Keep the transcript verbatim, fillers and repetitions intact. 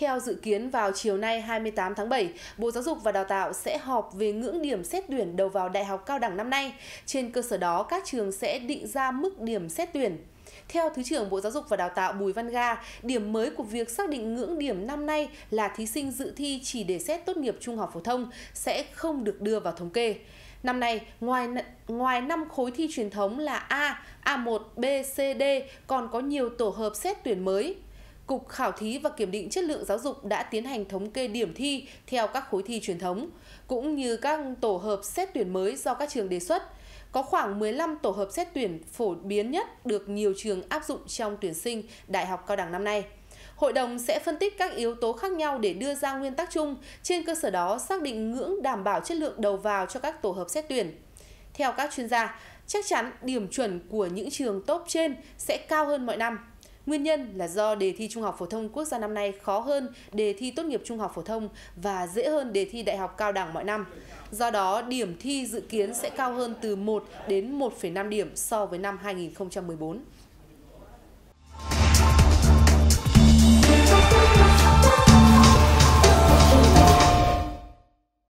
Theo dự kiến, vào chiều nay hai mươi tám tháng bảy, Bộ Giáo dục và Đào tạo sẽ họp về ngưỡng điểm xét tuyển đầu vào đại học cao đẳng năm nay. Trên cơ sở đó, các trường sẽ định ra mức điểm xét tuyển. Theo Thứ trưởng Bộ Giáo dục và Đào tạo Bùi Văn Ga, điểm mới của việc xác định ngưỡng điểm năm nay là thí sinh dự thi chỉ để xét tốt nghiệp trung học phổ thông sẽ không được đưa vào thống kê. Năm nay, ngoài ngoài năm khối thi truyền thống là A, A một, B, C, D, còn có nhiều tổ hợp xét tuyển mới. Cục Khảo thí và Kiểm định Chất lượng Giáo dục đã tiến hành thống kê điểm thi theo các khối thi truyền thống, cũng như các tổ hợp xét tuyển mới do các trường đề xuất. Có khoảng mười lăm tổ hợp xét tuyển phổ biến nhất được nhiều trường áp dụng trong tuyển sinh đại học cao đẳng năm nay. Hội đồng sẽ phân tích các yếu tố khác nhau để đưa ra nguyên tắc chung, trên cơ sở đó xác định ngưỡng đảm bảo chất lượng đầu vào cho các tổ hợp xét tuyển. Theo các chuyên gia, chắc chắn điểm chuẩn của những trường top trên sẽ cao hơn mọi năm. Nguyên nhân là do đề thi Trung học phổ thông quốc gia năm nay khó hơn đề thi tốt nghiệp trung học phổ thông và dễ hơn đề thi đại học cao đẳng mọi năm. Do đó, điểm thi dự kiến sẽ cao hơn từ một đến một phẩy năm điểm so với năm hai nghìn không trăm mười bốn.